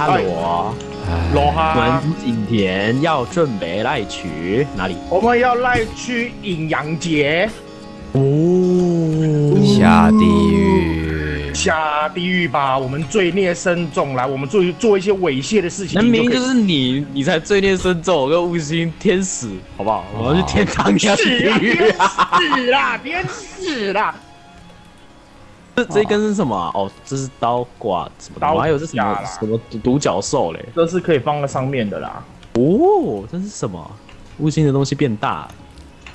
Hello， 罗哈，我们今天要准备来去哪里？我们要来去阴阳节。哦，下地狱，下地狱吧！我们罪孽深重，来，我们做一些猥亵的事情。明明就是你，你才罪孽深重，我跟五星天使，好不好？我要去天堂下地狱啊！死啦，天使啦！ 这一根是什么、啊？哦，这是刀刮什么？我还有是什么什么独角兽嘞？这是可以放在上面的啦。哦，这是什么？乌星的东西变大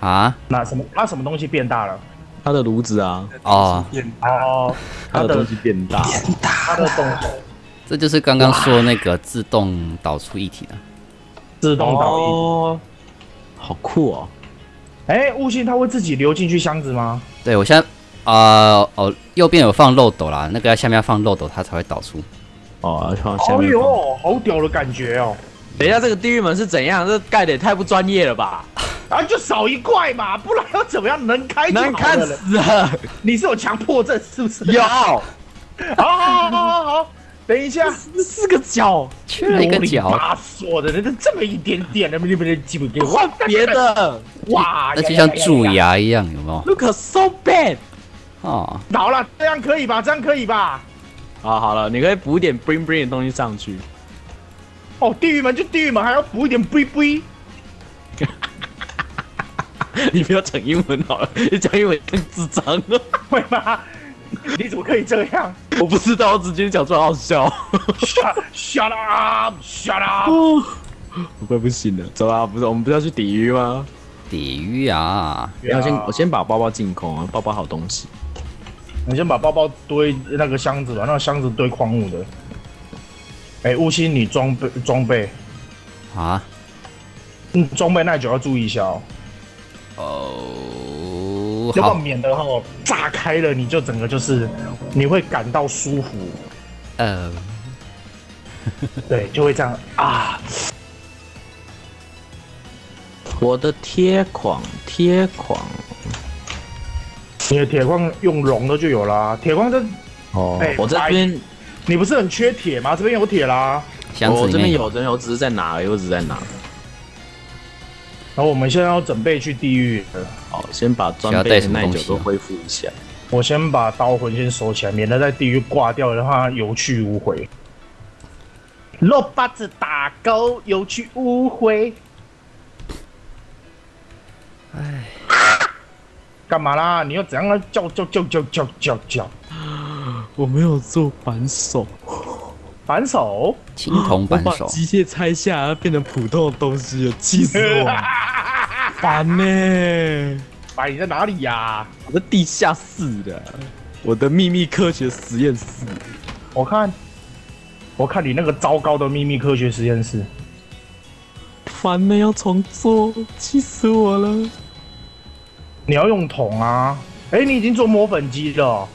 啊？那什么？它什么东西变大了？它的炉子啊。哦哦，它的东西变大，变大，它的动作。这就是刚刚说那个自动导出液体的。自动导液体，哦、好酷哦！哎，乌星它会自己流进去箱子吗？对，我现在。 哦，右边有放漏斗啦，那个下面要放漏斗，它才会导出。哦，放下面。哎呦，好屌的感觉哦！等一下，这个地狱门是怎样？这盖的也太不专业了吧！啊，就少一块嘛，不然要怎么样能开就好了？能看死了！你是有强迫症是不是？有。好好好好，等一下，四个角，缺了一个角。啰里吧嗦的，这么一点点，能不能基本给我换别的？哇，那就像蛀牙一样，有没有 ？Look so bad。 哦，好了，这样可以吧？这样可以吧？啊，好了，你可以补一点 bling bling 的东西上去。哦，地狱门就地狱门，还要补一点 bling bling。你不要讲英文好了，你讲英文更智障了，会吗？你怎么可以这样？我不知道，我直接讲出来好笑。Shut up! Shut up! 我快不行了，走啦！不是我们不是要去地狱吗？地狱啊！我先把包包净空啊，包包好东西。 你先把包包堆那个箱子吧，那个箱子堆矿物的。哎、欸，乌星，你装备啊？嗯，装备那就要注意一下哦。哦，要不然免得哈炸开了，你就整个就是你会感到舒服。对，就会这样啊。我的铁矿。 你的铁矿用融的就有啦，铁矿这哦，欸、我这边你不是很缺铁吗？这边有铁啦，我这边有，真有，我只是在拿，我只是在拿。然后我们现在要准备去地狱，好，先把装备耐久都恢复一下。我先把刀魂先收起来，免得在地狱挂掉的话有去无回。肉八字打勾，有去无回。哎。 干嘛啦？你要怎样叫？我没有做扳手，扳手，青铜扳手，机械拆下变成普通的东西了，气死我！烦呢、欸！白，你在哪里呀、啊？我在地下室的，我的秘密科学实验室。我看你那个糟糕的秘密科学实验室，烦呢，要重做，气死我了。 你要用桶啊！哎、欸，你已经做磨粉机了、喔。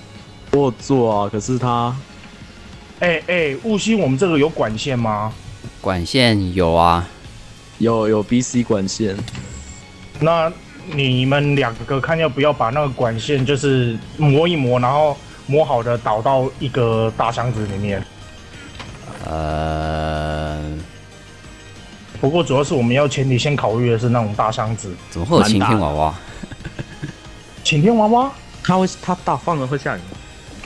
我有做啊，可是它……哎，雾星，我们这个有管线吗？管线有啊，有 BC 管线。那你们两个看要不要把那个管线就是磨一磨，然后磨好的倒到一个大箱子里面。不过主要是我们要前提先考虑的是那种大箱子。怎么会有晴天娃娃？ 晴天娃娃，它大放了会下雨。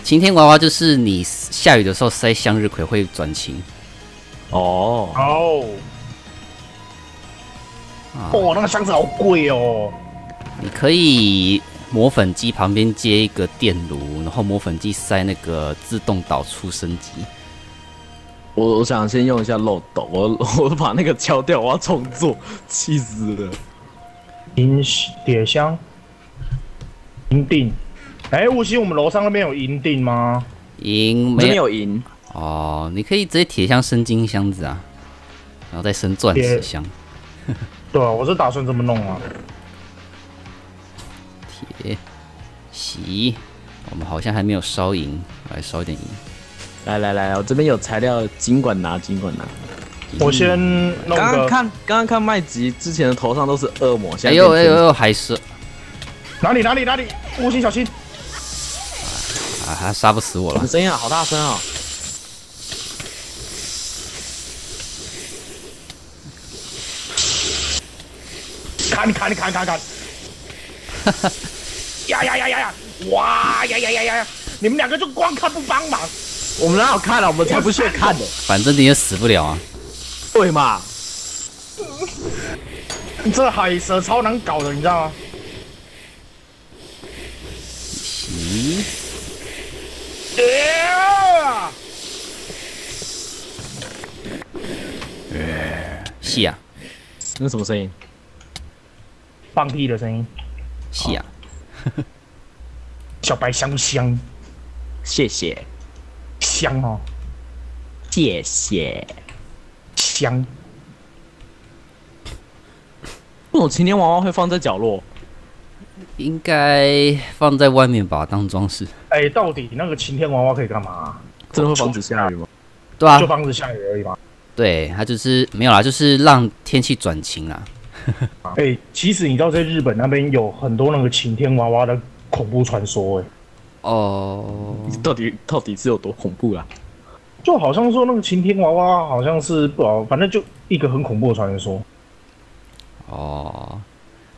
晴天娃娃就是你下雨的时候塞向日葵会转晴。哦哦，哦，那个箱子好贵哦。你可以磨粉机旁边接一个电炉，然后磨粉机塞那个自动导出升级。我想先用一下漏斗，我把那个敲掉，我要重做，气死了。银铁箱。 银锭，哎，雾星，我们楼上那边有银锭吗？银没有银哦，你可以直接铁箱升金箱子啊，然后再升钻石箱。对啊，我是打算这么弄啊。铁洗，我们好像还没有烧银，来烧一点银。来，我这边有材料，尽管拿，尽管拿。我先弄个。刚刚看麦吉之前的头上都是恶魔，哎呦哎呦哎呦，还是。 哪里！乌星小心！啊，他杀不死我了！什么声音啊？好大声啊！砍！呀！哇呀！你们两个就光看不帮忙，我们哪好看啊？我们才不屑看的。反正你也死不了啊。对嘛？这海蛇超难搞的，你知道吗？咦？戏啊！那什么声音？放屁的声音。戏啊！小白香不香？谢谢。香哦。谢谢。香。那种晴天娃娃会放在角落？应该放在外面吧，当装饰。哎，到底那个晴天娃娃可以干嘛？真的会防止下雨吗？对啊，就防止下雨而已嘛。对，它就是没有啦，就是让天气转晴啦。哎，其实你知道，在日本那边有很多那个晴天娃娃的恐怖传说哎。哦，到底是有多恐怖啊？就好像说那个晴天娃娃好像是不好，反正就一个很恐怖的传说。哦，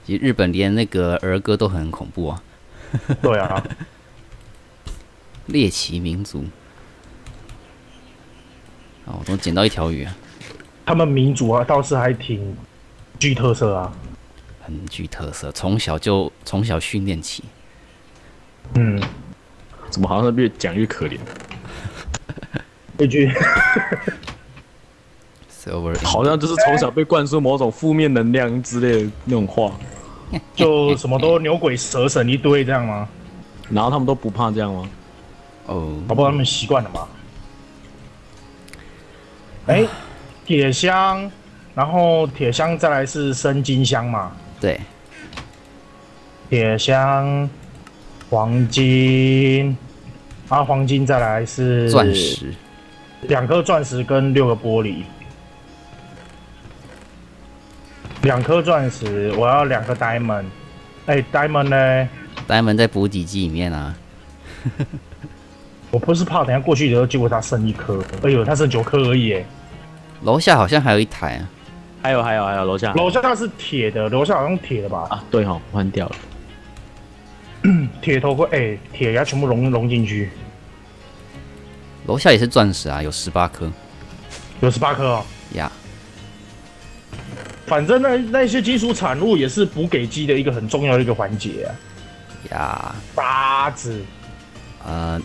其实日本连那个儿歌都很恐怖啊。对啊，猎奇民族。哦，我捡到一条鱼啊！他们民族啊，倒是还挺具特色啊，很具特色，从小训练起。嗯，怎么好像越讲越可怜？那句好像就是从小被灌输某种负面能量之类的那种话，就什么都牛鬼蛇神一堆这样吗？然后他们都不怕这样吗？哦，搞不好他们习惯了嘛。哎，铁箱，然后铁箱再来是生金箱嘛？对，铁箱，黄金，啊，黄金再来是钻石，2颗钻石跟6个玻璃，2颗钻石，我要2个 diamond， 哎 ，diamond 呢 ？diamond 在补给机里面啊。我不是怕等一下过去以后，结果他剩1颗，哎呦，他剩9颗而已哎。楼下好像还有一台啊，还有楼下。楼下那是铁的，楼下好像铁的吧？啊，对哦，换掉了。铁头盔，哎，铁牙全部融进去。楼下也是钻石啊，有18颗。有18颗哦。呀。反正那些金属产物也是补给机的一个很重要的一个环节啊。呀。八字。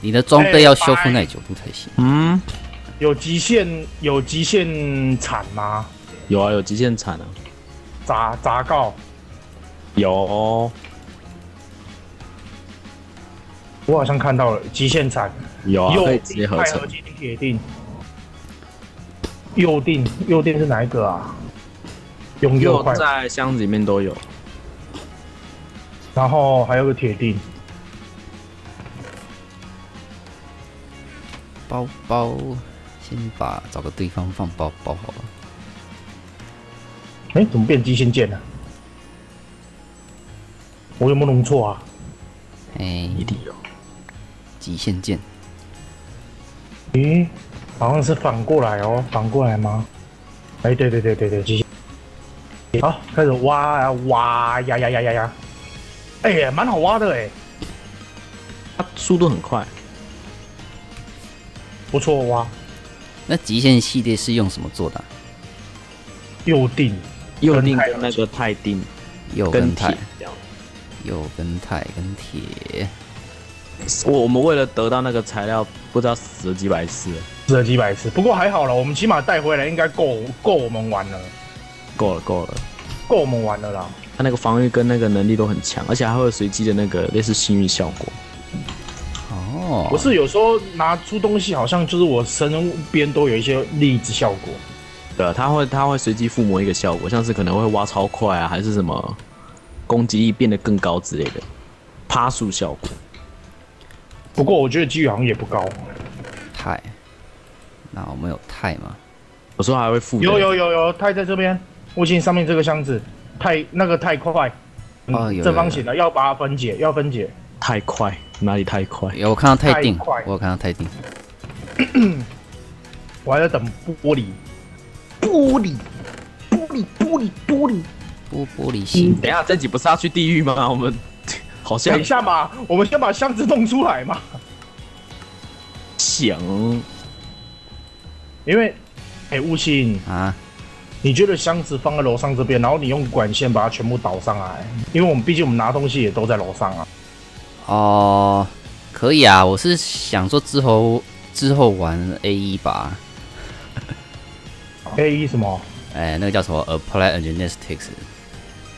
你的装备要修复耐久度才行。嗯，有极限铲吗？有啊，有极限铲啊。杂告。有。我好像看到了极限铲。有啊，可以直接合成。钛合金铁锭。铀锭是哪一个啊？铀在箱子里面都有。然后还有个铁锭。包包，先找个地方放包包好了。哎，怎么变极限剑了？我有没有弄错啊？哎，一定有。极限剑。咦，好像是反过来哦，反过来吗？哎，对，极限。好，开始挖啊挖呀！哎，蛮好挖的哎。它速度很快。不错哇！那极限系列是用什么做的？铀锭跟那个钛锭，铀跟钛跟铁。我们为了得到那个材料，不知道死了几百次，不过还好了，我们起码带回来应该够我们玩了，够我们玩了啦。它那个防御跟那个能力都很强，而且还会有随机的那个类似幸运效果。不是有时候拿出东西，好像就是我身边都有一些例子效果。对，它会随机附魔一个效果，像是可能会挖超快啊，还是什么攻击力变得更高之类的，趴树效果。不过我觉得机率好像也不高。钛，那我们有钛吗？有时候还会附。有钛在这边，附近上面这个箱子，钛那个钛块，正方形的要把它分解，太快，哪里太快？有我看到钛锭，我还在等玻璃，玻璃心。等一下，这集不是要去地狱吗？我们好像等一下嘛，我们先把箱子弄出来嘛。行。因为，悟性啊，你觉得箱子放在楼上这边，然后你用管线把它全部导上来，因为我们毕竟我们拿东西也都在楼上啊。哦，可以啊，我是想说之后玩 A1 吧。A1 什么？那个叫什么 Applied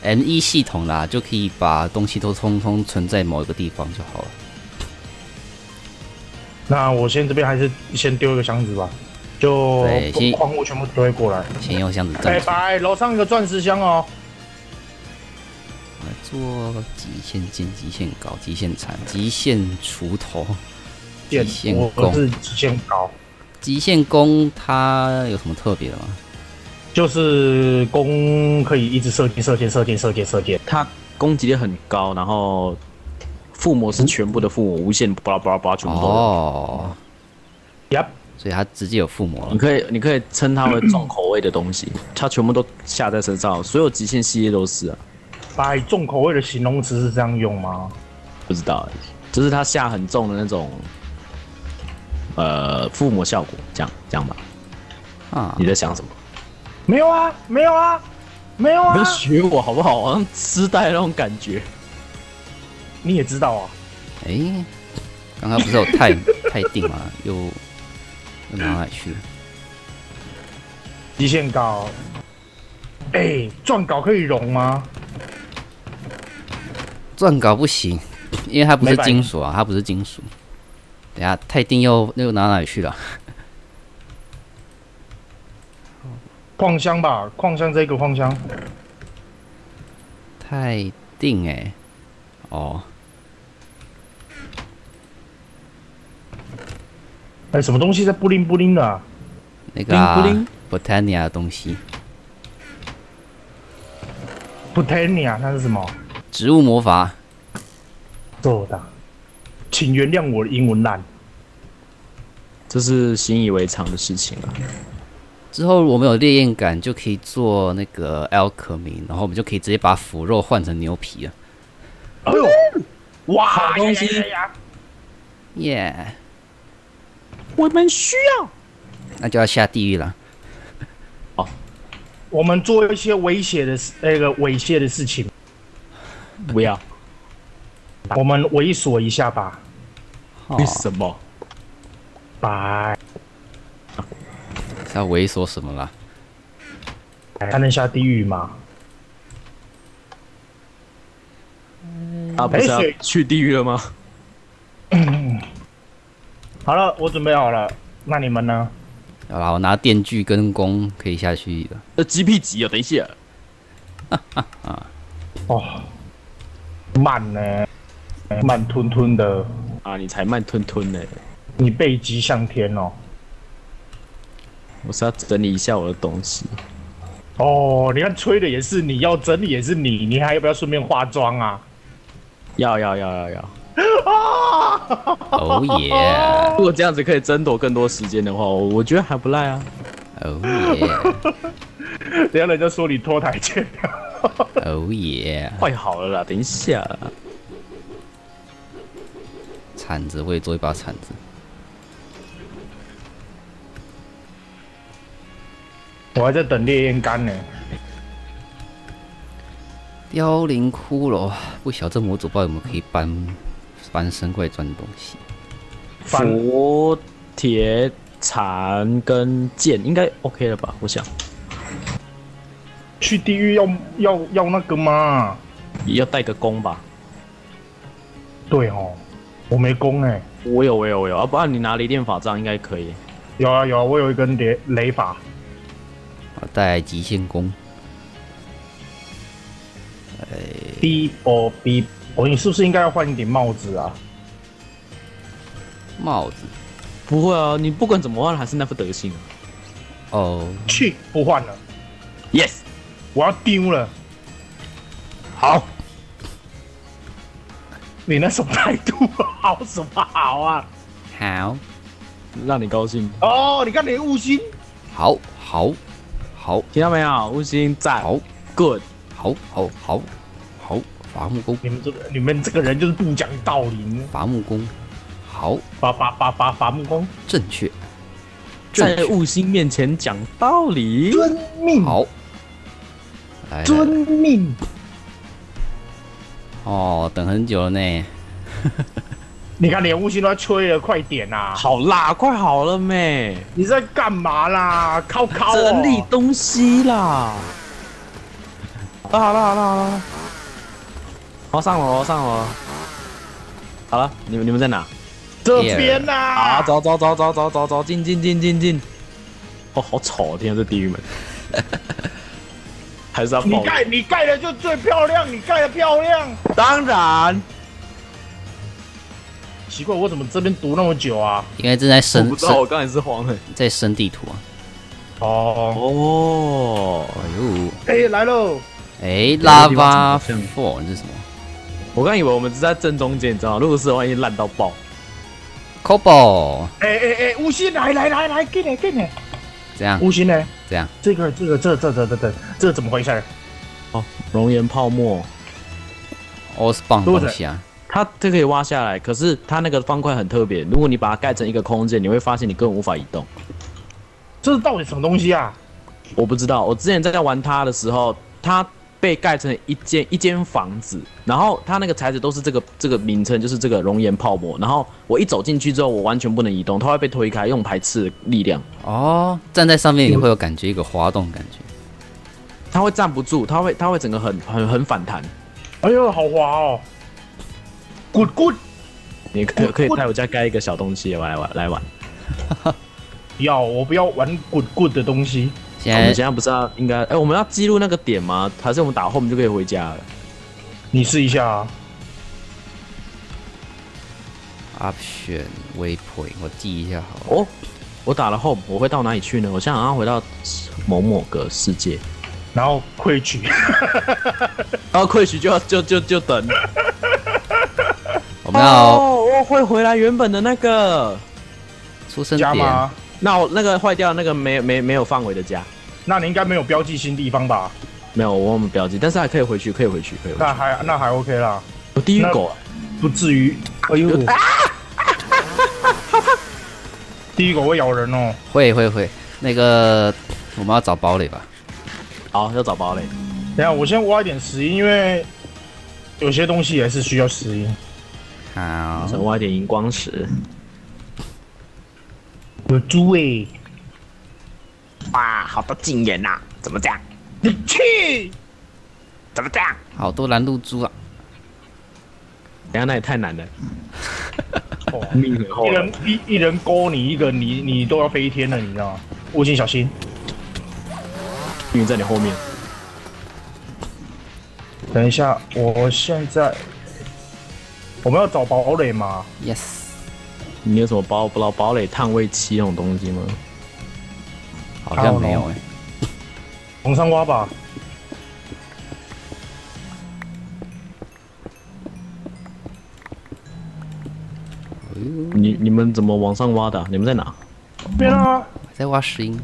Analytics，ME 系统啦，就可以把东西都通通存在某一个地方就好了。那我先这边还是先丢一个箱子吧，就矿物全部堆过来。先用箱子。拜，楼上一个钻石箱哦。我来做极限剑、极限镐、极限铲、极限锄头、极限弓。我是极限镐。极限弓它有什么特别的吗？就是弓可以一直射箭，它攻击力很高，然后附魔是全部的附魔，无限巴拉巴拉巴拉全部都有。哦，呀，所以它直接有附魔了。你可以称它为重口味的东西，它全部都下在身上，所有极限系列都是啊。把重口味的形容词是这样用吗？不知道，就是它下很重的那种，附魔效果，这样吧。啊，你在想什么？没有啊！不要学我好不好？好像痴呆那种感觉。你也知道啊。刚刚不是有太定嘛，又哪来去了？极限镐。钻镐可以熔吗？钻镐不行，因为它不是金属啊，它不是金属。等下太定又哪里去了？矿箱吧，矿箱这个矿箱，太定哦，什么东西在布灵布灵的、啊？那个、Botania 的东西 ，Botania 那是什么？植物魔法。做的，请原谅我的英文烂，这是习以为常的事情啊。之后我们有烈焰感，就可以做那个 alchemy， 然后我们就可以直接把腐肉换成牛皮了。哎呦，哇，好东西！耶，我们需要。那就要下地狱了。哦，我们做一些猥亵的事情。不要。我们猥琐一下吧。为什么？拜。要猥琐什么啦？他能下地狱吗？啊，不是去地狱了吗？好了，我准备好了。那你们呢？好啦，我拿电锯跟弓可以下去的。鸡屁急啊！等一下。哦，慢呢、慢吞吞的。啊，你才慢吞吞呢、你背脊向天哦。我是要整理一下我的东西。哦，你看吹的也是你，要整理也是你，你还要不要顺便化妆啊？要。啊！哦耶！如果这样子可以争夺更多时间的话，我觉得还不赖啊。哦耶！等下人家说你拖台前。哦耶！快好了啦，等一下。铲子，我也做一把铲子。我还在等烈焰干呢。凋零骷髅，不晓得这模组包有没有可以搬身怪钻的东西。斧、铁、铲跟剑应该 OK 了吧？我想。去地狱要那个吗？也要带个弓吧。对哦，我没弓哎。我有，要不然你拿雷电法杖应该可以。有啊，我有一根雷法。带极限弓，你是不是应该要换一顶帽子啊？帽子？不会啊，你不管怎么换还是那副德行啊。哦，去，不换了。Yes， 我要丢了。好，你那什么态度？好什么好啊？好，让你高兴。哦，你看你悟性。好。听到没有？悟性在。好 ，good，好，伐木工。你们这个人就是不讲道理。伐木工，好，伐木工，正确。在悟星面前讲道理，遵命。好，遵命。哦，等很久了呢。你看连悟星都要吹了，快点啦！好啦，快好了没？你在干嘛啦？靠！整理东西啦！好了，好上楼。好了，你们在哪？这边呐！啊，走，进！哦，好丑！天啊，这地狱门。还是要你盖的就最漂亮，你盖的漂亮。当然。奇怪，我怎么这边读那么久啊？应该正在生，我不知道，我刚才是慌了，在生地图啊。哦，哎呦，哎来喽！哎，拉巴 four 这是什么？我刚以为我们是在正中间，你知道吗？如果是的话，一定烂到爆。Cobo， 哎，五星来，给你。怎样？五星呢？怎样？这怎么回事？哦，熔岩泡沫 ，all spawn 东西啊。它这可以挖下来，可是它那个方块很特别，如果你把它盖成一个空间，你会发现你根本无法移动。这是到底什么东西啊？我不知道，我之前在玩它的时候，它被盖成一间房子，然后它那个材质都是这个名称，就是这个熔岩泡沫。然后我一走进去之后，我完全不能移动，它会被推开，用排斥的力量。哦，站在上面你会有感觉一个滑动感觉，它会站不住，它会整个很反弹。哎呦，好滑哦 ！Good， 你可以带我家盖一个小东西来玩。要我不要玩 good 的东西？我们现在不是要应该我们要记录那个点吗？还是我们打 home 就可以回家了？你试一下啊。Option waypoint， 我记一下好了。哦，我打了 home， 我会到哪里去呢？我现在好像回到某个世界，然后溃取，然后溃取就等。我们要我会回来原本的那个出生点吗？那我那个坏掉那个没有范围的家，那你应该没有标记新地方吧？没有，我忘了标记，但是还可以回去。那还 OK 啦。有地狱狗，不至于。哎呦！地狱狗会咬人哦。会。那个我们要找堡垒吧？好，要找堡垒。等一下我先挖一点石英，因为有些东西也是需要石英。好，再挖点荧光石。有猪诶！哇，好多禁言呐！怎么这样？你去！怎么这样？好多拦路猪啊！等下那也太难了。一人勾你一个，你都要飞天了，你知道吗？悟性小心！命运在你后面。等一下，我现在我们要找堡垒吗 ？Yes。你有什么堡垒探位器那种东西吗？好像没有哎。往上挖吧。你们怎么往上挖的啊？你们在哪？别啦！在挖石英。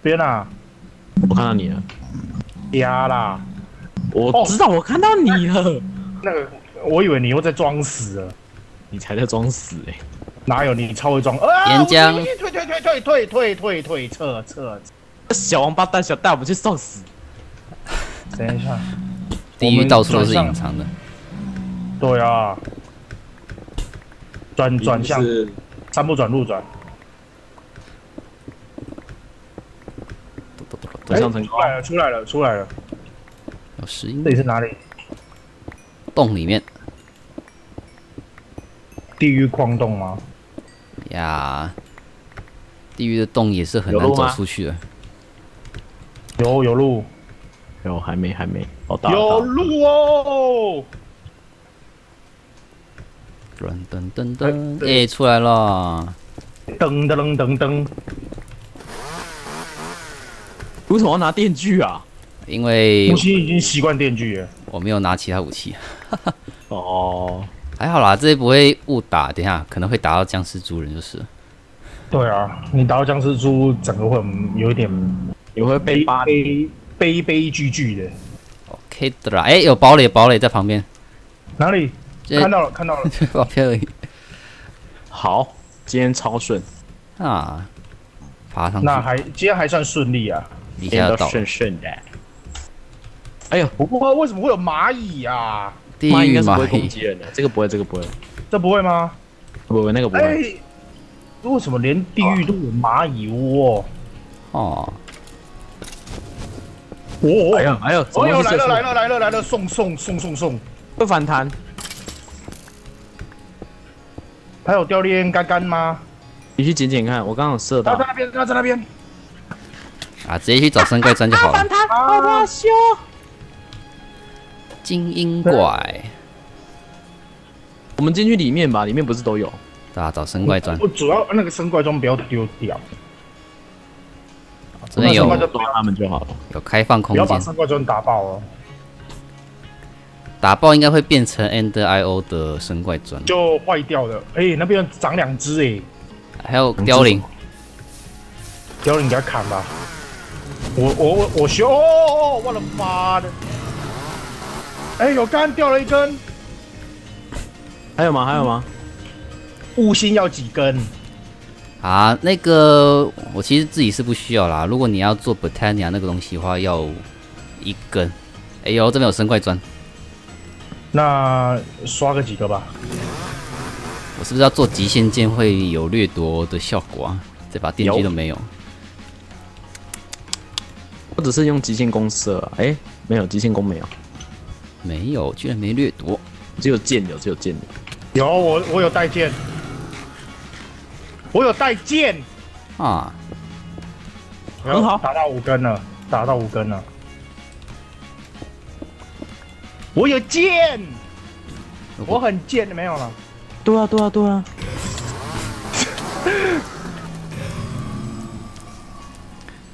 别啦！我看到你了。呀啦！我知道，我看到你了。那个，我以为你又在装死了。你才在装死哎、欸！哪有你超会装？岩浆！退！撤！小王八蛋，想带我们去送死！等一下，地狱到处都是隐藏的。对啊，转向，三不转路转。转向成功！出来了！有石英，这里是哪里？洞里面。地狱矿洞吗？呀，地狱的洞也是很难走出去的。有路，有还没，好大。有路哦！噔，哎，出来了！噔。为什么要拿电锯啊？因为武器已经习惯电锯了。我没有拿其他武器。哦。还好啦，这不会误打，等一下可能会打到僵尸猪人就是。对啊，你打到僵尸猪，整个会有一点，你会被悲悲剧剧的。OK 的啦，哎、欸，有堡垒，堡垒在旁边。哪里？看到了，看到了，旁边而已。好，今天超顺啊，爬上去。那还今天还算顺利啊，一天都顺顺的。哎呀，不过为什么会有蚂蚁啊？蚂蚁应该是不会攻击人的，这个不会，这个不会，这不会吗？不会，那个不会。欸 为什么连地狱都有蚂蚁窝？哦，哦，哎呀，哎呀，哎呦，来了来了来了来了，送，会反弹。还有掉链杆杆吗？你去捡捡看，我刚刚有射到。他在那边，他在那边。啊，直接去找生怪钻就好了。反弹，好不好修？精英怪，我们进去里面吧，里面不是都有。 啊，找生怪装。我主要那个生怪装不要丢掉。真的有，抓他们就好了。有开放空间。不要把生怪装打爆哦。打爆应该会变成 Ender IO 的生怪装。就坏掉了。哎，那边长两只哎。还有凋零。凋零给他砍吧。我修。哦，我的妈的！哎，有杆掉了一根。还有吗？还有吗？ 悟性要几根啊？那个我其实自己是不需要啦。如果你要做 Botania 那个东西的话，要一根。哎呦，这边有生怪砖，那刷个几个吧。我是不是要做极限剑会有掠夺的效果啊？这把电击都没有，我只是用极限攻射、啊。哎，没有极限攻，没有，没有，居然没掠夺，只有剑有，只有剑有。有我有带剑。 我有带剑啊，很好，打到5根了，打到5根了。我有剑，我很剑的，没有了。对啊，对啊，对啊。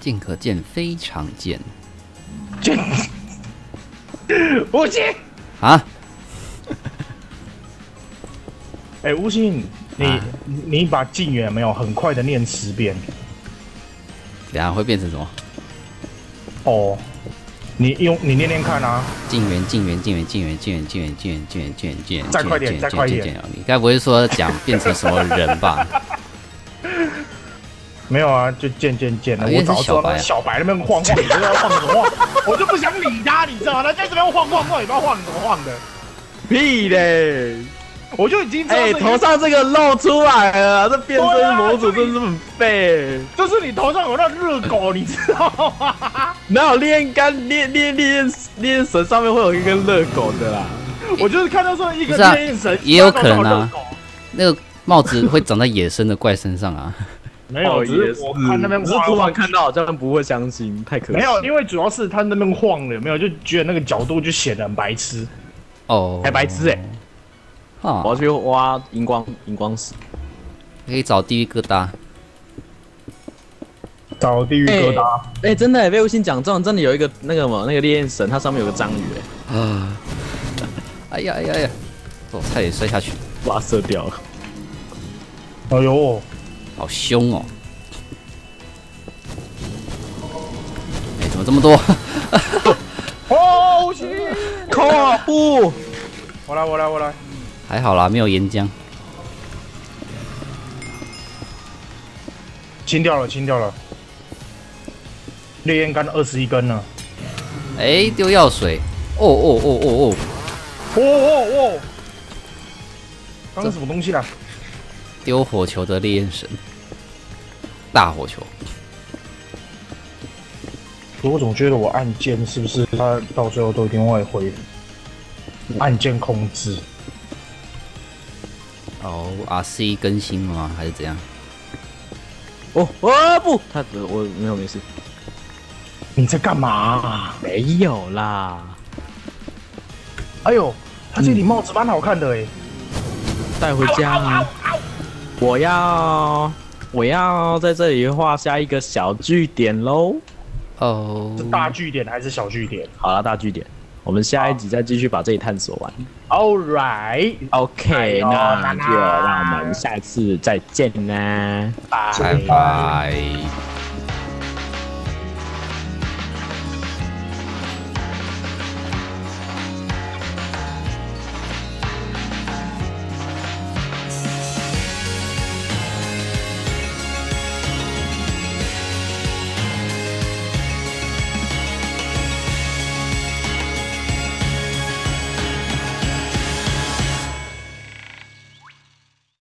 剑可见非常剑，剑无心啊！哎，无心。 你把近远没有很快的念10遍，等下会变成什么？哦，你念念看啊！近远，再快点，再快点！你该不会说讲变成什么人吧？没有啊，就渐的。我早知道小白那边晃晃，你知道晃什么晃？我就不想理他，你知道吗？他在这边晃，你不知道晃什么晃的，屁嘞！ 我就已经哎、欸，头上这个露出来了，这变身模组真是很废、欸。就是你头上有那热狗，你知道吗？哪有炼干炼神上面会有一根热狗的啦？我就是看到说一个炼神、啊，也有可能啊，那个帽子会长在野生的怪身上啊。没有，只是我看那边，我昨晚看到，这样不会相信，太可惜。没有，因为主要是他那边晃了，没有就觉得那个角度就显得很白痴。哦，还白痴哎、欸。 我要去挖荧光石，可以找地狱疙瘩，找地狱疙瘩。哎、欸，真的、欸、被悟性讲中，真的有一个那个什么那个烈焰神，它上面有个章鱼、欸。啊！哎呀！我差点摔下去，哇，射掉了。哎呦，好凶哦！哎、欸，怎么这么多？哦，去！靠不！我来。 还好啦，没有岩浆。清掉了。烈焰杆21根了。哎、欸，丢药水。哦！刚是什么东西啦？丢火球的烈焰神，大火球。我总觉得我按键是不是它到最后都一定会回按键控制？ 哦 ，RC 更新吗？还是怎样？哦不，他我没有没事。你在干嘛、啊？没有啦。哎呦，他这顶帽子蛮好看的哎，带回家啊！我要在这里画下一个小据点喽。哦，是大据点还是小据点？好啦，大据点。 我们下一集再继续把这里探索完。All right, OK， 那就让我们下次再见啦，拜拜。